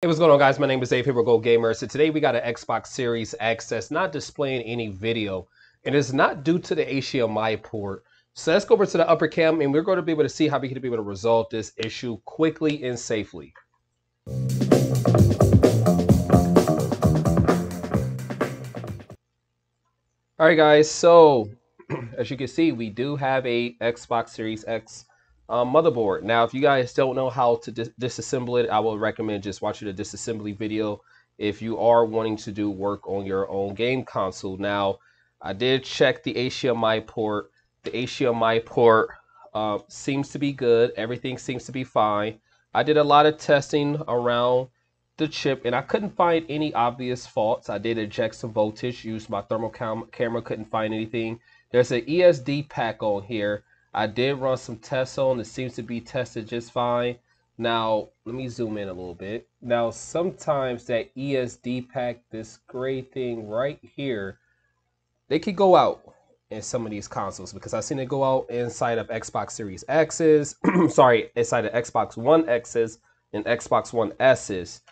Hey, what's going on, guys? My name is Dave here with GoGamer. So today we got an Xbox Series X that's not displaying any video, and it's not due to the HDMI port. So let's go over to the upper cam, and we're going to be able to see how we can be able to resolve this issue quickly and safely. All right, guys. So as you can see, we do have a Xbox Series X motherboard. Now, if you guys don't know how to disassemble it, I would recommend just watching the disassembly video if you are wanting to do work on your own game console. Now, I did check the HDMI port. The HDMI port seems to be good. Everything seems to be fine. I did a lot of testing around the chip, and I couldn't find any obvious faults. I did inject some voltage, used my thermal camera, couldn't find anything. There's an ESD pack on here. I did run some tests on. It seems to be tested just fine. Now, let me zoom in a little bit. Now, sometimes that ESD pack, this gray thing right here, they could go out in some of these consoles because I've seen it go out inside of Xbox Series X's, sorry, inside of Xbox One X's and Xbox One S's.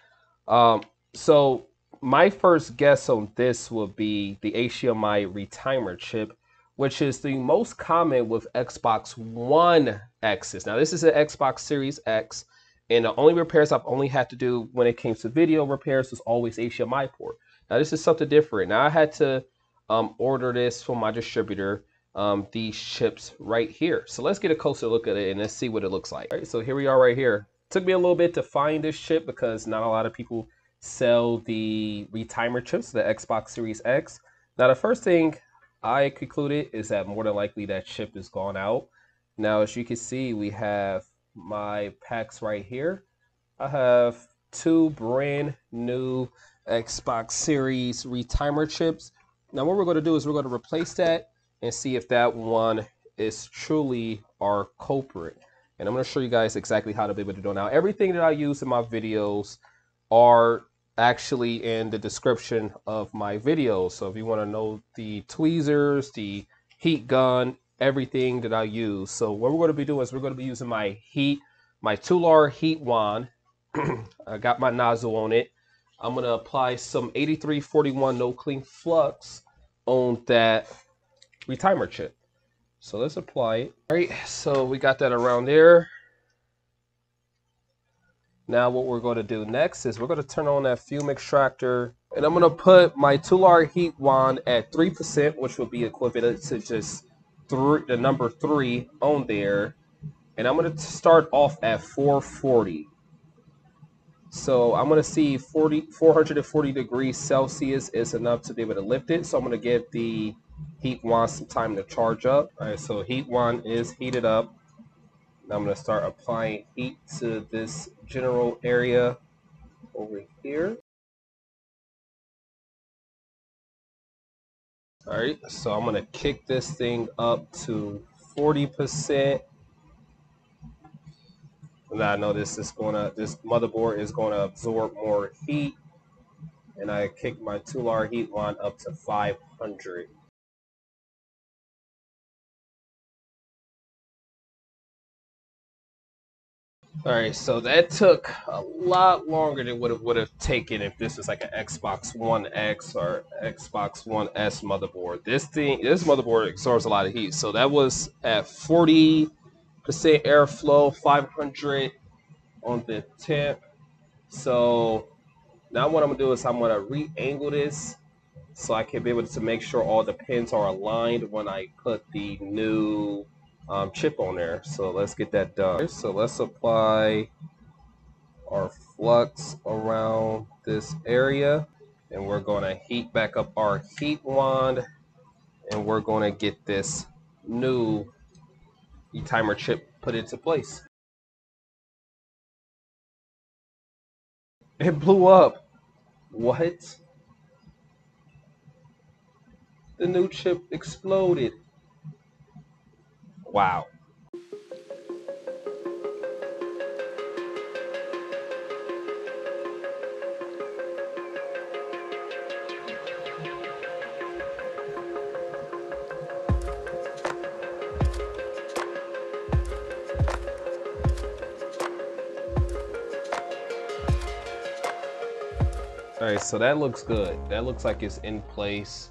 So my first guess on this will be the HDMI Retimer chip, which is the most common with Xbox One X's. Now, this is an Xbox Series X, and the only repairs I've only had to do when it came to video repairs was always HDMI port. Now, this is something different. Now, I had to order this from my distributor, these chips right here. So let's get a closer look at it and let's see what it looks like. All right, so here we are right here. Took me a little bit to find this chip because not a lot of people sell the Retimer chips, the Xbox Series X. Now, the first thing I concluded is that more than likely that chip is gone out. Now, as you can see, we have my packs right here. I have two brand new Xbox Series Retimer chips. Now, what we're going to do is we're going to replace that and see if that one is truly our culprit. And I'm going to show you guys exactly how to be able to do it. Now, everything that I use in my videos are actually in the description of my videos. So if you want to know the tweezers, the heat gun, everything that I use. So what we're going to be doing is we're going to be using my Tulare heat wand. I got my nozzle on it. I'm going to apply some 8341 no clean flux on that Retimer chip. So let's apply it. All right, so we got that around there. Now what we're going to do next is we're going to turn on that fume extractor, and I'm going to put my Tulare heat wand at 3%, which would be equivalent to just the number 3 on there. And I'm going to start off at 440. So I'm going to see 440 degrees Celsius is enough to be able to lift it. So I'm going to give the heat wand some time to charge up. All right, so heat wand is heated up. I'm going to start applying heat to this general area over here. All right, so I'm going to kick this thing up to 40%. Now I know this motherboard is going to absorb more heat, and I kick my Tulare heat wand up to 500. All right, so that took a lot longer than what it would have taken if this was like an Xbox One X or Xbox One S motherboard. This motherboard absorbs a lot of heat. So that was at 40% airflow, 500 on the temp. So now what I'm gonna do is I'm gonna re-angle this so I can be able to make sure all the pins are aligned when I put the new chip on there. So let's get that done. So let's apply our flux around this area, and we're going to heat back up our heat wand, and we're going to get this new Retimer chip put into place. It blew up. What? The new chip exploded. Wow. All right, so that looks good. That looks like it's in place.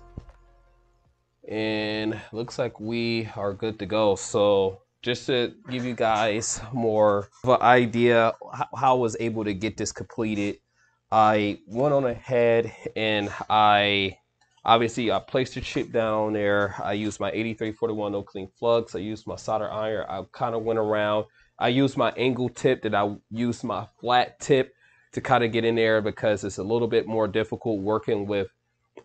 And looks like we are good to go. So just to give you guys more of an idea how I was able to get this completed, I went on ahead and I placed the chip down there. I used my 8341 no clean flux. I used my solder iron. I kind of went around. I used my angle tip, that I used my flat tip to kind of get in there, because it's a little bit more difficult working with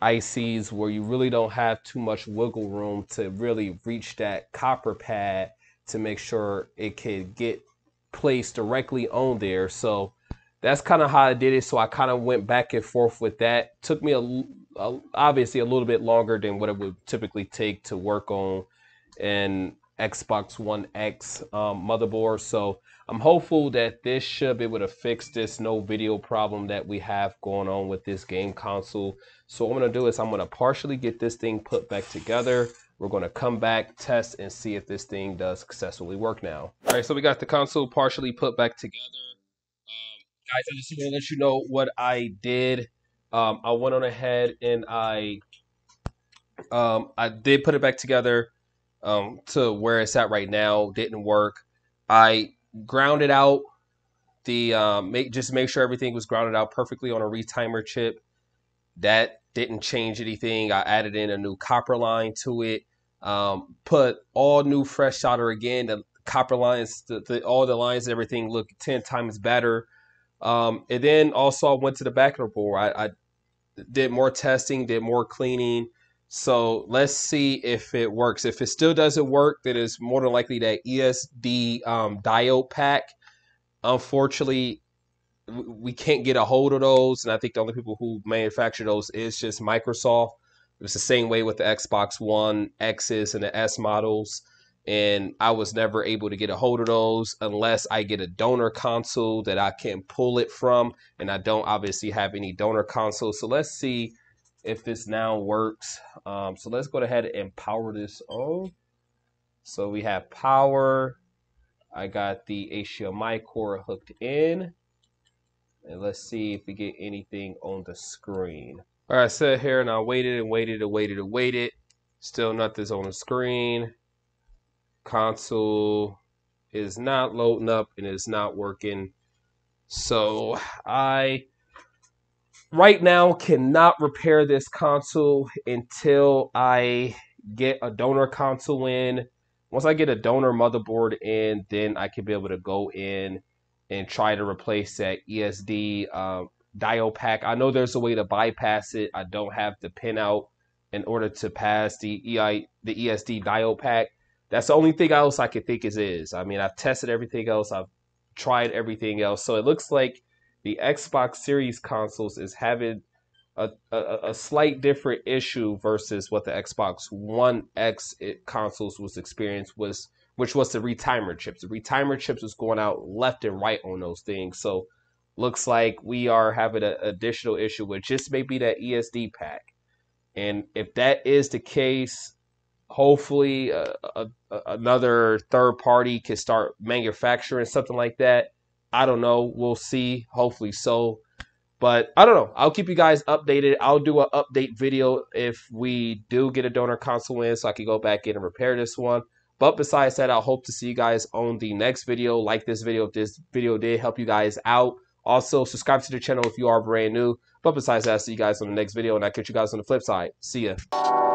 ICs where you really don't have too much wiggle room to really reach that copper pad to make sure it can get placed directly on there. So that's kind of how I did it. So I kind of went back and forth with that. Took me obviously a little bit longer than what it would typically take to work on an Xbox One X motherboard. So I'm hopeful that this should be able to fix this no video problem that we have going on with this game console. So what I'm gonna do is I'm gonna partially get this thing put back together. We're gonna come back, test, and see if this thing does successfully work now. All right, so we got the console partially put back together. Guys, I just wanna let you know what I did. I went on ahead and I did put it back together to where it's at right now. Didn't work. I grounded out the just make sure everything was grounded out perfectly on a retimer chip. That didn't change anything. I added in a new copper line to it. Put all new fresh solder again. The copper lines, all the lines, everything looked 10 times better. And then also I went to the back of the board. I did more testing, did more cleaning. So let's see if it works. If it still doesn't work, then it's more than likely that ESD diode pack. Unfortunately, we can't get a hold of those, and I think the only people who manufacture those is just Microsoft. It's the same way with the Xbox One X's and the S models, and I was never able to get a hold of those unless I get a donor console that I can pull it from, and I don't obviously have any donor console. So let's see if this now works. So let's go ahead and power this on. So we have power. I got the HDMI cord hooked in, and let's see if we get anything on the screen. All right, I sat here and I waited and waited and waited and waited. Still nothing's on the screen. Console is not loading up and it's not working. So I right now cannot repair this console until I get a donor console in. Once I get a donor motherboard in, then I can be able to go in and try to replace that ESD diode pack. I know there's a way to bypass it. I don't have the pinout in order to pass the ESD diode pack. That's the only thing else I can think is. I mean, I've tested everything else. I've tried everything else. So it looks like the Xbox Series consoles is having a slight different issue versus what the Xbox One X consoles was experienced, which was the retimer chips. The retimer chips was going out left and right on those things. So looks like we are having an additional issue with just maybe that ESD pack. And if that is the case, hopefully another third party can start manufacturing something like that. I don't know. We'll see. Hopefully so. But I don't know. I'll keep you guys updated. I'll do an update video if we do get a donor console in so I can go back in and repair this one. But besides that, I hope to see you guys on the next video. Like this video if this video did help you guys out. Also, subscribe to the channel if you are brand new. But besides that, I'll see you guys on the next video, and I'll catch you guys on the flip side. See ya.